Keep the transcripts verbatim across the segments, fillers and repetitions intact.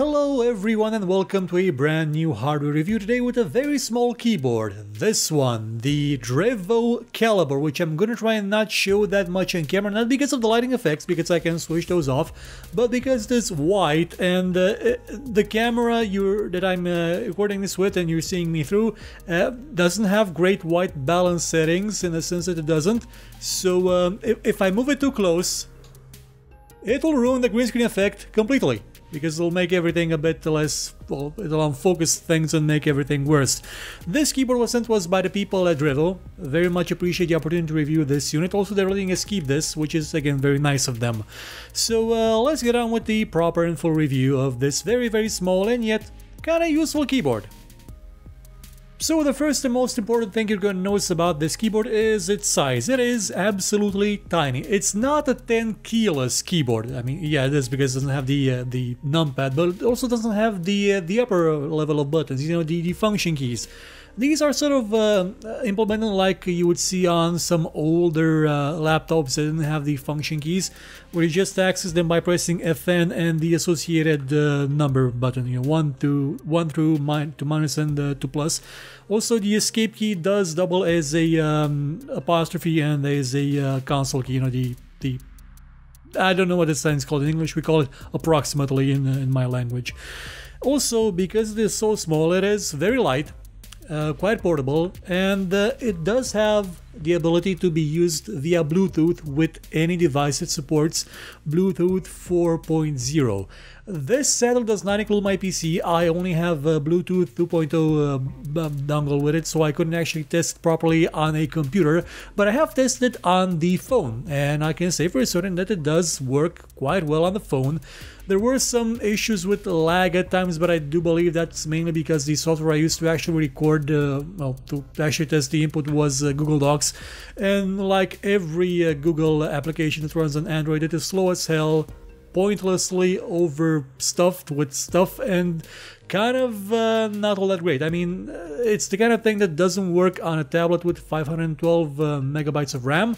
Hello everyone and welcome to a brand new hardware review today with a very small keyboard. This one, the Drevo Calibur, which I'm gonna try and not show that much on camera, not because of the lighting effects, because I can switch those off, but because it is white and uh, the camera you're, that I'm uh, recording this with and you're seeing me through uh, doesn't have great white balance settings in the sense that it doesn't. So um, if, if I move it too close, it will ruin the green screen effect completely, because it'll make everything a bit less, well, it'll unfocus things and make everything worse. This keyboard was sent to us by the people at Drevo. Very much appreciate the opportunity to review this unit. Also, they're letting us keep this, which is again very nice of them. So uh, let's get on with the proper and full review of this very very small and yet kinda useful keyboard. So the first and most important thing you're going to notice about this keyboard is its size. It is absolutely tiny. It's not a ten keyless keyboard. I mean, yeah, it is because it doesn't have the uh, the numpad, but it also doesn't have the uh, the upper level of buttons, you know, the, the function keys. These are sort of uh, implemented like you would see on some older uh, laptops that didn't have the function keys, where you just access them by pressing F N and the associated uh, number button, you know, one to one through min to minus and uh, to plus. Also, the escape key does double as a um, apostrophe and as a uh, console key. You know, the the I don't know what this sign's called in English. We call it approximately in in my language. Also, because it is so small, it is very light. Uh, quite portable, and uh, it does have the ability to be used via Bluetooth with any device it supports, Bluetooth four point oh. This setup does not include my P C. I only have a Bluetooth two point oh uh, dongle with it, so I couldn't actually test properly on a computer, but I have tested it on the phone, and I can say for certain that it does work quite well on the phone. There were some issues with lag at times, but I do believe that's mainly because the software I used to actually record, uh, well, to actually test the input was uh, Google Docs, and like every uh, Google application that runs on Android, it is slow as hell, pointlessly overstuffed with stuff, and kind of uh, not all that great. I mean, it's the kind of thing that doesn't work on a tablet with five hundred twelve uh, megabytes of RAM,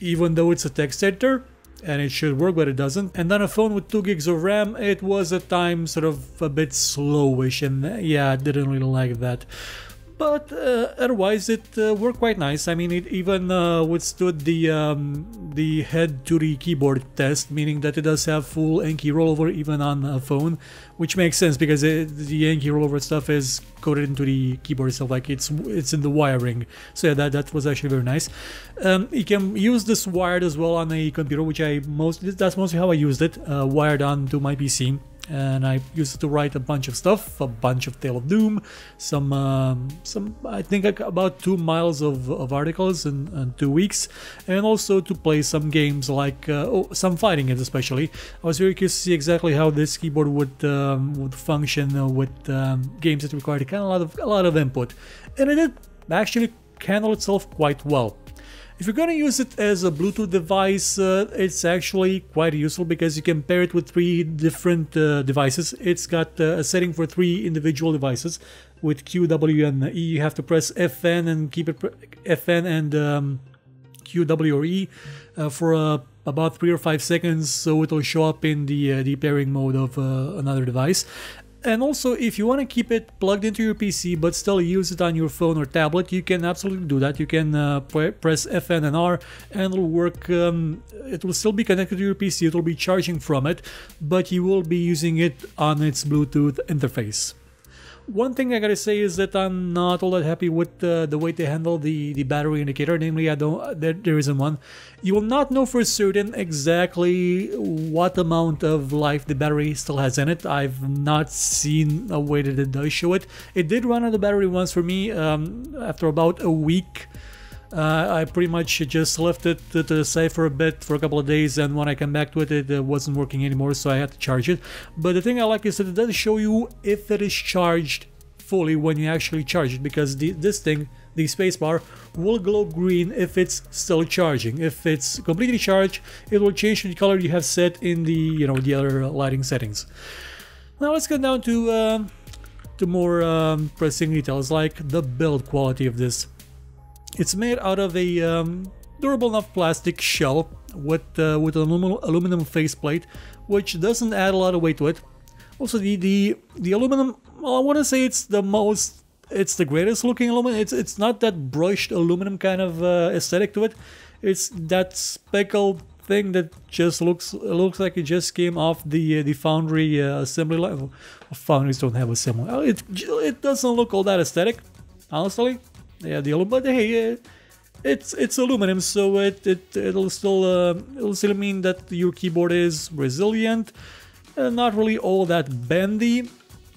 even though it's a text editor, and it should work, but it doesn't. And on a phone with two gigs of RAM, it was at times sort of a bit slowish, and yeah, I didn't really like that. But uh, otherwise, it uh, worked quite nice. I mean, it even uh, withstood the um, the head to the keyboard test, meaning that it does have full N-key rollover even on a phone, which makes sense because it, the N-key rollover stuff is coded into the keyboard itself, like it's it's in the wiring. So yeah, that that was actually very nice. Um, you can use this wired as well on a computer, which I mostly that's mostly how I used it, uh, wired onto my P C. And I used to write a bunch of stuff, a bunch of Tale of Doom, some, um, some I think like about two miles of, of articles in, in two weeks, and also to play some games like, uh, oh, some fighting games especially. I was very curious to see exactly how this keyboard would um, would function with um, games that required kind of a lot of a lot of input, and it did actually handle itself quite well. If you're going to use it as a Bluetooth device, uh, it's actually quite useful because you can pair it with three different uh, devices. It's got uh, a setting for three individual devices. With Q, W, and E, you have to press F N and keep it F N and um, Q, W, or E uh, for uh, about three or five seconds, so it'll show up in the, uh, the pairing mode of uh, another device. And also, if you want to keep it plugged into your P C but still use it on your phone or tablet, you can absolutely do that. You can uh, pre press F N and R, and it'll work. Um, it will still be connected to your P C, it'll be charging from it, but you will be using it on its Bluetooth interface. One thing I gotta say is that I'm not all that happy with uh, the way they handle the, the battery indicator. Namely, I don't there, there isn't one. You will not know for certain exactly what amount of life the battery still has in it. I've not seen a way that it does show it. It did run out of battery once for me um, after about a week. Uh, I pretty much just left it to the side for a bit, for a couple of days, and when I came back to it, it wasn't working anymore, so I had to charge it. But the thing I like is that it does show you if it is charged fully when you actually charge it, because the, this thing, the spacebar, will glow green if it's still charging. If it's completely charged, it will change to the color you have set in the, you know, the other lighting settings. Now let's get down to um, to more um, pressing details, like the build quality of this. It's made out of a um, durable enough plastic shell with, uh, with an aluminum, aluminum faceplate, which doesn't add a lot of weight to it. Also, the the the aluminum. Well, I want to say it's the most, it's the greatest looking aluminum. It's it's not that brushed aluminum kind of uh, aesthetic to it. It's that speckled thing that just looks looks like it just came off the uh, the foundry uh, assembly line. Well, foundries don't have assembly. It it doesn't look all that aesthetic, honestly. Yeah, the aluminum. But hey, uh, it's it's aluminum, so it it it'll still uh, it'll still mean that your keyboard is resilient. Uh, not really all that bendy,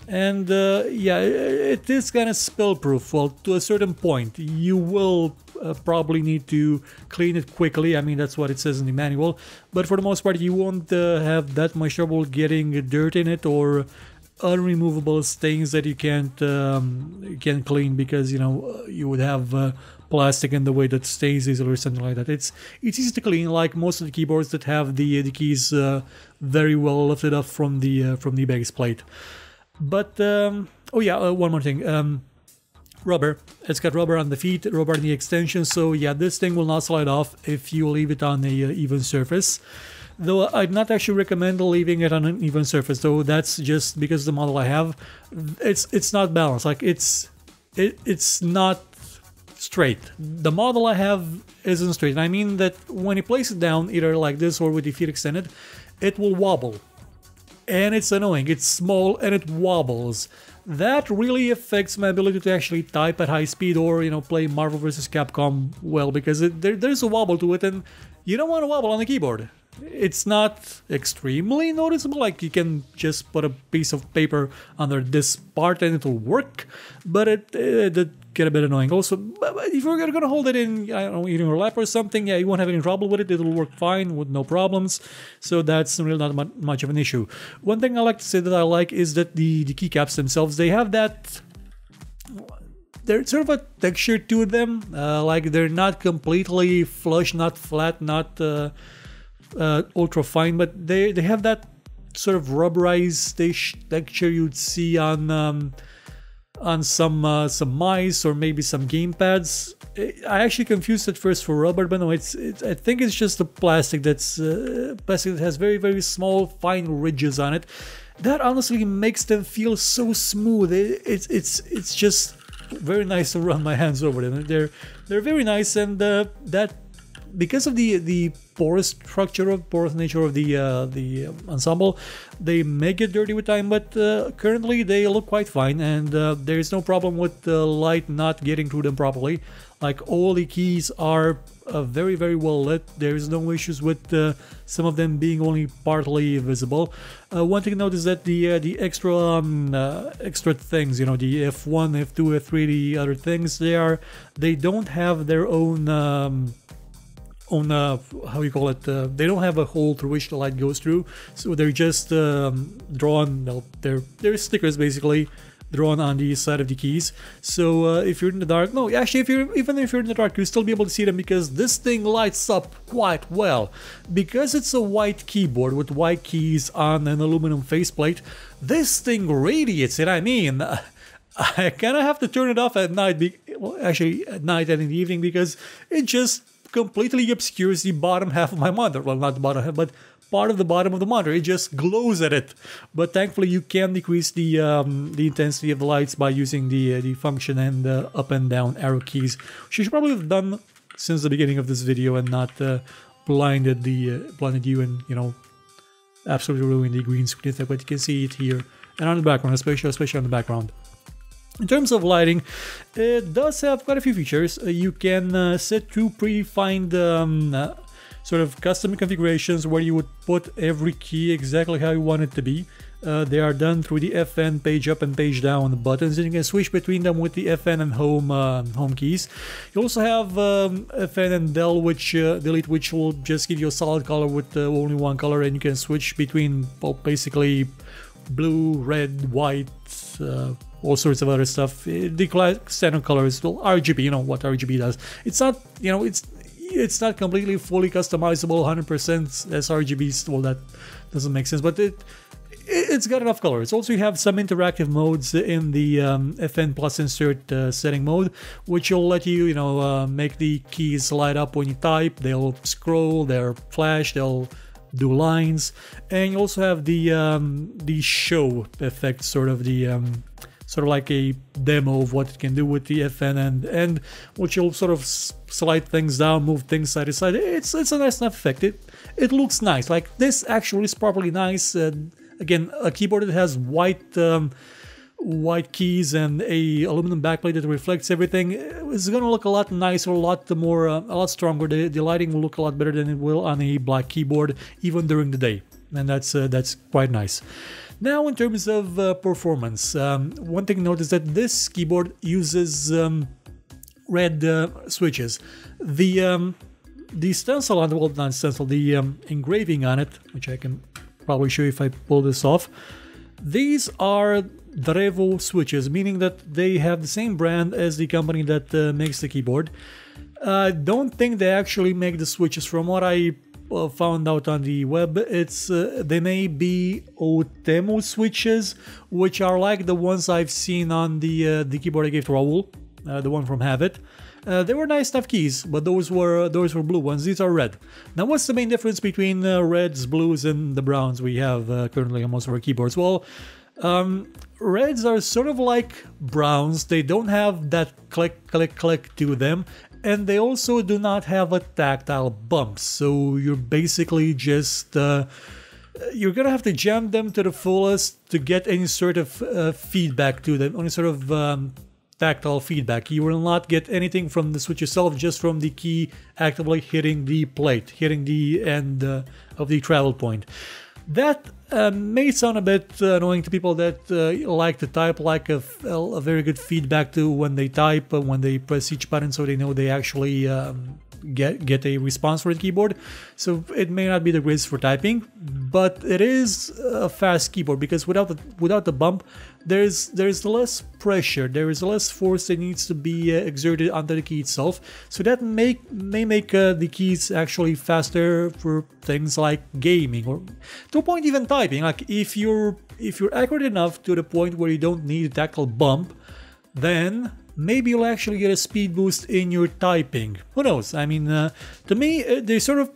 and uh, yeah, it is kind of spill-proof. Well, to a certain point, you will uh, probably need to clean it quickly. I mean, that's what it says in the manual. But for the most part, you won't uh, have that much trouble getting dirt in it or unremovable stains that you can't um, you can't clean, because you know you would have uh, plastic in the way that stains easily or something like that. It's it's easy to clean, like most of the keyboards that have the the keys uh, very well lifted up from the uh, from the base plate. But um, oh yeah, uh, one more thing. Um, rubber. It's got rubber on the feet, rubber on the extension. So yeah, this thing will not slide off if you leave it on a uh, even surface. Though I'd not actually recommend leaving it on an even surface, though that's just because the model I have, it's it's not balanced. Like it's it, it's not straight. The model I have isn't straight. And I mean that when you place it down, either like this or with the feet extended, it will wobble, and it's annoying. It's small and it wobbles. That really affects my ability to actually type at high speed or you know play Marvel versus. Capcom well, because it, there, there's a wobble to it, and you don't want to wobble on the keyboard. It's not extremely noticeable, like you can just put a piece of paper under this part and it'll work, but it, it did get a bit annoying. Also, if you're going to hold it in, I don't know, in your lap or something, yeah, you won't have any trouble with it. It'll work fine with no problems, so that's really not much of an issue. One thing I like to say that I like is that the, the keycaps themselves, they have that... they're sort of a texture to them, uh, like they're not completely flush, not flat, not... Uh, Uh, ultra fine, but they they have that sort of rubberized texture you'd see on um, on some uh, some mice or maybe some gamepads. I actually confused at first for rubber, but no, it's, it's I think it's just the plastic that's uh, plastic that has very very small fine ridges on it. That honestly makes them feel so smooth. It, it's it's it's just very nice to run my hands over them. They're they're very nice, and uh, that. Because of the the porous structure of porous nature of the uh, the ensemble, they may get dirty with time, but uh, currently they look quite fine, and uh, there is no problem with the light not getting through them properly. Like all the keys are uh, very very well lit. There is no issues with uh, some of them being only partly visible. Uh, one thing to note is that the uh, the extra um, uh, extra things, you know, the F one, F two, F three, the other things, they are they don't have their own. Um, on uh, how you call it, uh, they don't have a hole through which the light goes through, so they're just um, drawn, no, they're, they're stickers basically, drawn on the side of the keys, so uh, if you're in the dark, no, actually if you're, even if you're in the dark, you'll still be able to see them, because this thing lights up quite well. Because it's a white keyboard with white keys on an aluminum faceplate, this thing radiates it. I mean, I kind of have to turn it off at night, be well, actually at night and in the evening, because it just completely obscures the bottom half of my monitor. Well, not the bottom half, but part of the bottom of the monitor. It just glows at it. But thankfully, you can decrease the um, the intensity of the lights by using the uh, the function and uh, up and down arrow keys, which you should probably have done since the beginning of this video and not uh, blinded the uh, blinded you and you know absolutely ruined the green screen effect. But you can see it here and on the background, especially especially on the background. In terms of lighting, it does have quite a few features. You can uh, set through predefined um, uh, sort of custom configurations where you would put every key exactly how you want it to be. Uh, they are done through the F N, page up and page down buttons, and you can switch between them with the F N and home uh, home keys. You also have um, F N and del, which uh, delete, which will just give you a solid color with uh, only one color, and you can switch between, well, basically blue, red, white, uh, all sorts of other stuff. The standard colors, well, R G B, you know what R G B does. It's not, you know, it's it's not completely fully customizable, one hundred percent as R G B. Well, that doesn't make sense, but it it's got enough colors. Also, you have some interactive modes in the um, F N plus insert uh, setting mode, which will let you, you know, uh, make the keys light up when you type. They'll scroll, they'll flash, they'll do lines, and you also have the um, the show effect, sort of the um, sort of like a demo of what it can do with the F N and and which you'll sort of slide things down, move things side to side. It's it's a nice enough effect. It it looks nice. Like this actually is probably nice. And again, a keyboard that has white. Um, white keys and a aluminum backplate that reflects everything, it's gonna look a lot nicer, a lot more uh, a lot stronger. The, the lighting will look a lot better than it will on a black keyboard even during the day, and that's uh, that's quite nice. Now in terms of uh, performance, um, one thing to note is that this keyboard uses um, red uh, switches. The um, the stencil on the well not stencil the um, engraving on it, which I can probably show you if I pull this off, these are Drevo switches, meaning that they have the same brand as the company that uh, makes the keyboard. I uh, don't think they actually make the switches. From what I uh, found out on the web, it's uh, they may be Otemu switches, which are like the ones I've seen on the uh, the keyboard I gave to Raul, uh, the one from Havit. Uh, they were nice enough keys, but those were those were blue ones. These are red. Now, what's the main difference between uh, reds, blues, and the browns we have uh, currently on most of our keyboards? Well, um, reds are sort of like browns. They don't have that click, click, click to them, and they also do not have a tactile bump. So you're basically just uh, you're gonna have to jam them to the fullest to get any sort of uh, feedback to them, any sort of um, tactile feedback. You will not get anything from the switch itself, just from the key actively hitting the plate, hitting the end uh, of the travel point. That uh, may sound a bit uh, annoying to people that uh, like to type, like a, a very good feedback to when they type, uh, when they press each button, so they know they actually um, get get a response for the keyboard. So it may not be the greatest for typing, but it is a fast keyboard, because without the without the bump, there's there's less pressure, there is less force that needs to be uh, exerted onto the key itself. So that may may make uh, the keys actually faster for things like gaming, or to a point even typing. Like if you're if you're accurate enough to the point where you don't need a tactile bump, then maybe you'll actually get a speed boost in your typing. Who knows? I mean, uh, to me, they sort of,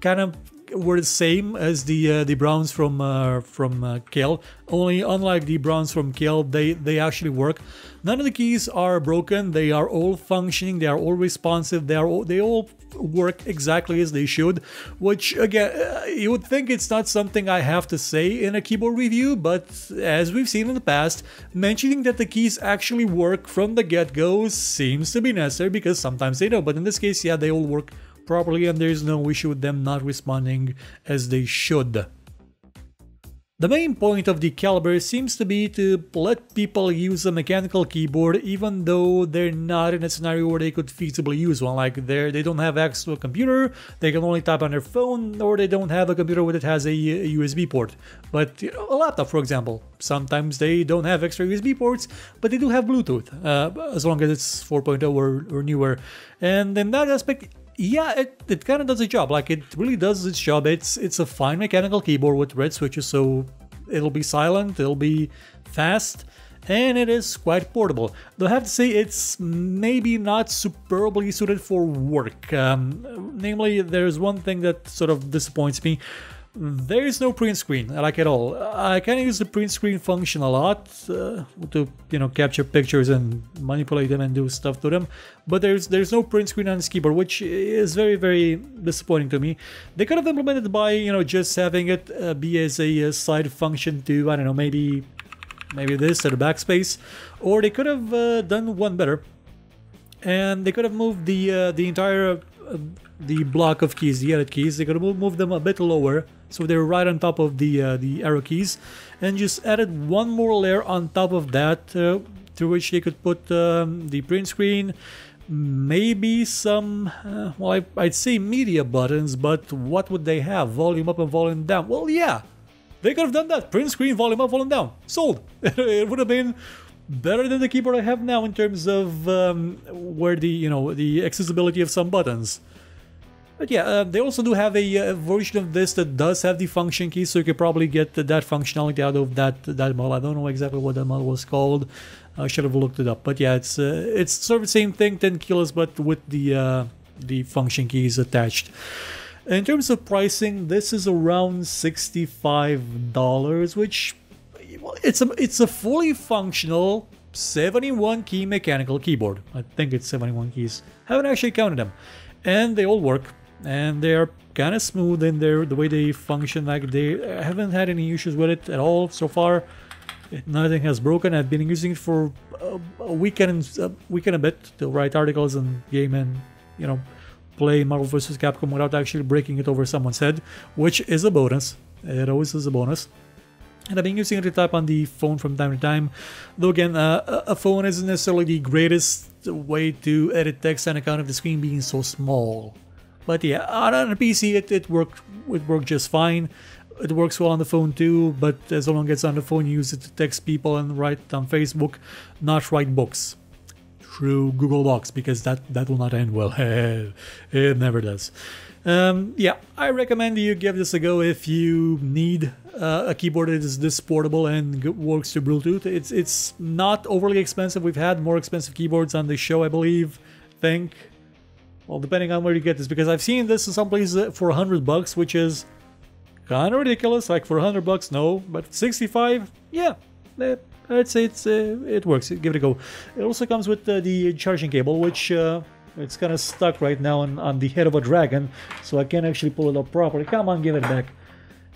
kind of were the same as the uh, the browns from uh, from uh, Kale. Only unlike the browns from Kale, they they actually work. None of the keys are broken. They are all functioning. They are all responsive. They are all, they all work exactly as they should. Which again, uh, you would think it's not something I have to say in a keyboard review, but as we've seen in the past, mentioning that the keys actually work from the get-go seems to be necessary, because sometimes they don't. But in this case, yeah, they all work properly, and there is no issue with them not responding as they should. The main point of the Calibur seems to be to let people use a mechanical keyboard, even though they're not in a scenario where they could feasibly use one. Like they they don't have access to a computer, they can only type on their phone, or they don't have a computer that has a U S B port. But you know, a laptop, for example, sometimes they don't have extra U S B ports, but they do have Bluetooth, uh, as long as it's four point oh or, or newer. And in that aspect, yeah, it, it kind of does its job. Like it really does its job. It's it's a fine mechanical keyboard with red switches, so it'll be silent, it'll be fast, and it is quite portable. Though I have to say, it's maybe not superbly suited for work. Um, namely, there's one thing that sort of disappoints me. There is no print screen, like at all. I kind of use the print screen function a lot uh, to, you know, capture pictures and manipulate them and do stuff to them. But there's there's no print screen on this keyboard, which is very very disappointing to me. They could have implemented it by, you know, just having it uh, be as a uh, side function to, I don't know, maybe maybe this or the backspace, or they could have uh, done one better, and they could have moved the uh, the entire uh, the block of keys, the edit keys. They could have moved them a bit lower, so they're right on top of the uh, the arrow keys, and just added one more layer on top of that, uh, through which they could put um, the print screen, maybe some, uh, well, I, I'd say media buttons, but what would they have? Volume up and volume down. Well, yeah, they could have done that. Print screen, volume up, volume down. Sold. It would have been better than the keyboard I have now in terms of um, where the, you know, the accessibility of some buttons. But yeah, uh, they also do have a, a version of this that does have the function key, so you could probably get that functionality out of that that model. I don't know exactly what that model was called. I should have looked it up. But yeah, it's uh, it's sort of the same thing, ten kilos, but with the uh, the function keys attached. In terms of pricing, this is around sixty-five dollars, which, well, it's a it's a fully functional seventy-one key mechanical keyboard. I think it's seventy-one keys. Haven't actually counted them, and they all work, and they're kind of smooth in their the way they function. Like, they haven't had any issues with it at all so far. It, nothing has broken. I've been using it for a, a weekend, a weekend a bit to write articles and game and you know play Marvel versus. Capcom without actually breaking it over someone's head, which is a bonus. It always is a bonus. And I've been using it to type on the phone from time to time, though again, uh, a phone isn't necessarily the greatest way to edit text on account of the screen being so small. But yeah, on a P C it, it worked it worked just fine. It works well on the phone too, but as long as it's on the phone, you use it to text people and write on Facebook, not write books through Google Docs, because that, that will not end well. It never does. Um, yeah, I recommend you give this a go if you need uh, a keyboard that is this portable and works through Bluetooth. It's it's not overly expensive. We've had more expensive keyboards on the show, I believe. Think, well, depending on where you get this, because I've seen this in some places for a hundred bucks, which is kind of ridiculous. Like, for a hundred bucks, no, but sixty-five, yeah, I'd say it's uh, it works. Give it a go. It also comes with uh, the charging cable, which. Uh, It's kind of stuck right now on, on the head of a dragon, so I can't actually pull it up properly. Come on, give it back.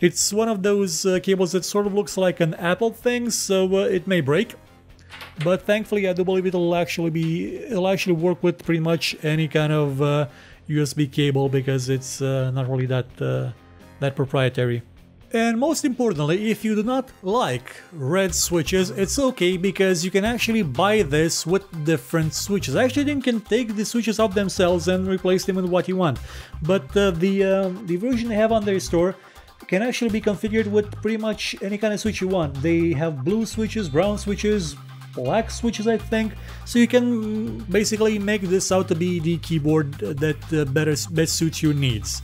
It's one of those uh, cables that sort of looks like an Apple thing, so uh, it may break. But thankfully, I do believe it'll actually be it'll actually work with pretty much any kind of uh, U S B cable, because it's uh, not really that uh, that proprietary. And most importantly, if you do not like red switches, it's okay, because you can actually buy this with different switches. I actually think you can take the switches off themselves and replace them with what you want. But uh, the uh, the version they have on their store can actually be configured with pretty much any kind of switch you want. They have blue switches, brown switches, black switches, I think. So you can basically make this out to be the keyboard that uh, better best suits your needs.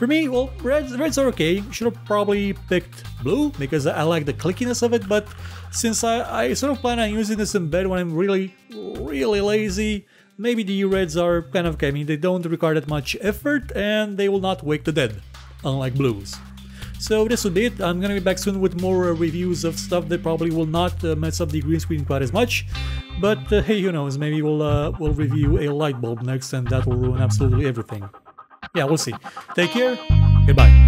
For me, well, reds, reds are okay. Should have probably picked blue, because I like the clickiness of it, but since I, I sort of plan on using this in bed when I'm really, really lazy, maybe the reds are kind of okay. I mean, they don't require that much effort, and they will not wake the dead, unlike blues. So this would be it. I'm gonna be back soon with more uh, reviews of stuff that probably will not uh, mess up the green screen quite as much. But uh, hey, who knows, maybe we'll, uh, we'll review a light bulb next, and that will ruin absolutely everything. Yeah, we'll see. Take care. Goodbye.